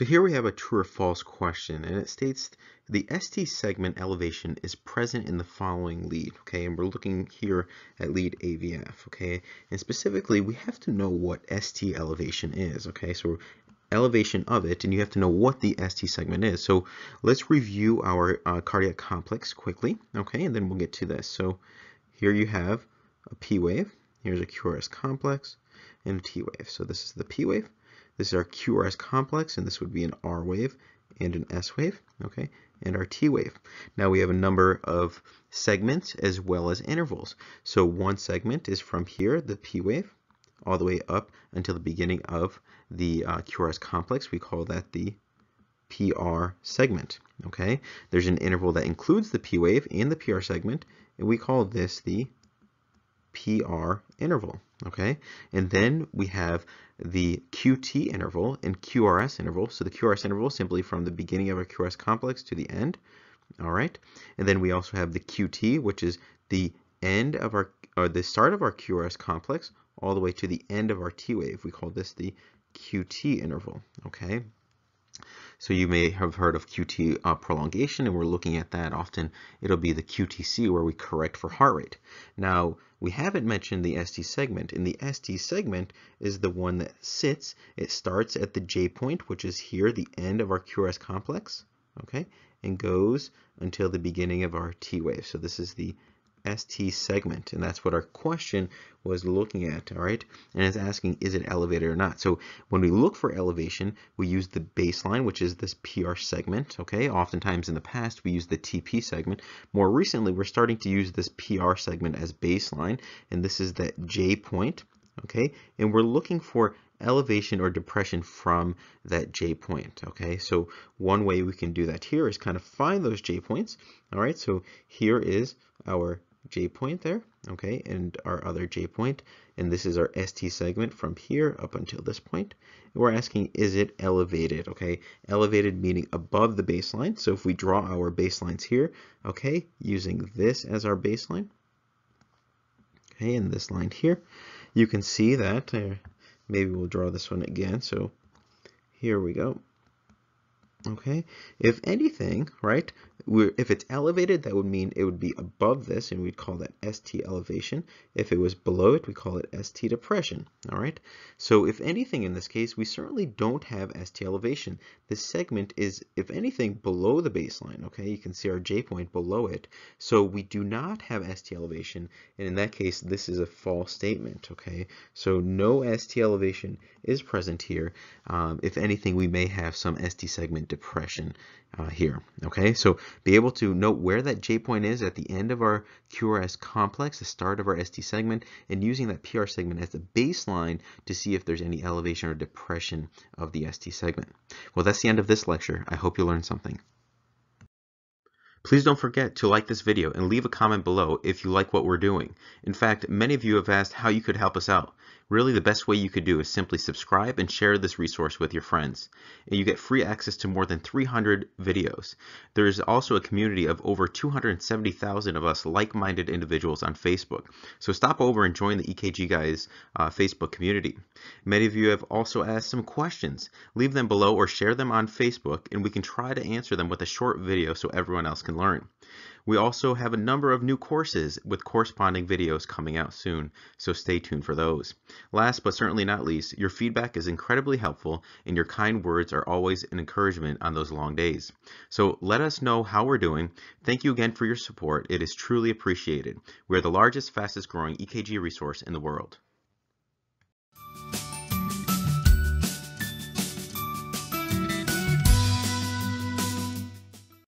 So here we have a true or false question, and it states the ST segment elevation is present in the following lead, okay? And we're looking here at lead AVF, okay? And specifically, we have to know what ST elevation is, okay? So elevation of it, and you have to know what the ST segment is. So let's review our cardiac complex quickly, okay? And then we'll get to this. So here you have a P wave, here's a QRS complex, and a T wave. So this is the P wave. This is our QRS complex, and this would be an R wave and an S wave, okay, and our T wave. Now we have a number of segments as well as intervals. So one segment is from here, the P wave, all the way up until the beginning of the QRS complex. We call that the PR segment, okay. There's an interval that includes the P wave and the PR segment, and we call this the PR interval, okay? And then we have the QT interval and QRS interval. So the QRS interval simply from the beginning of our QRS complex to the end, all right? And then we also have the QT, which is the end of our, or the start of our QRS complex all the way to the end of our T wave. We call this the QT interval, okay? So you may have heard of QT prolongation, and we're looking at that often. It'll be the QTC where we correct for heart rate. Now, we haven't mentioned the ST segment, and the ST segment is the one that sits. It starts at the J point, which is here, the end of our QRS complex, okay, and goes until the beginning of our T wave. So this is the ST segment, and that's what our question was looking at, all right? And it's asking, is it elevated or not? So when we look for elevation, we use the baseline, which is this PR segment, okay? Oftentimes in the past, we use the TP segment. More recently, we're starting to use this PR segment as baseline, and this is that J point, okay? And we're looking for elevation or depression from that J point, okay? So one way we can do that here is kind of find those J points, all right? So here is our J point there, okay, and our other J point, and this is our ST segment from here up until this point. And we're asking, is it elevated, okay? Elevated meaning above the baseline. So if we draw our baselines here, okay, using this as our baseline, okay, and this line here, you can see that, maybe we'll draw this one again, so here we go. Okay, if anything, right, if it's elevated, that would mean it would be above this, and we'd call that ST elevation. If it was below it, we call it ST depression, all right? So if anything in this case, we certainly don't have ST elevation. This segment is, if anything, below the baseline, okay? You can see our J point below it. So we do not have ST elevation, and in that case, this is a false statement, okay? So no ST elevation is present here. If anything, we may have some ST segment depression here, okay? So be able to note where that J point is at the end of our QRS complex, the start of our ST segment, and using that PR segment as the baseline to see if there's any elevation or depression of the ST segment. Well, that's the end of this lecture. I hope you learned something. Please don't forget to like this video and leave a comment below if you like what we're doing. In fact, many of you have asked how you could help us out. Really, the best way you could do is simply subscribe and share this resource with your friends. And you get free access to more than 300 videos. There is also a community of over 270,000 of us like-minded individuals on Facebook. So stop over and join the EKG Guys Facebook community. Many of you have also asked some questions. Leave them below or share them on Facebook, and we can try to answer them with a short video so everyone else can learn. We also have a number of new courses with corresponding videos coming out soon, so stay tuned for those. Last but certainly not least, your feedback is incredibly helpful, and your kind words are always an encouragement on those long days. So let us know how we're doing. Thank you again for your support. It is truly appreciated. We are the largest, fastest growing EKG resource in the world.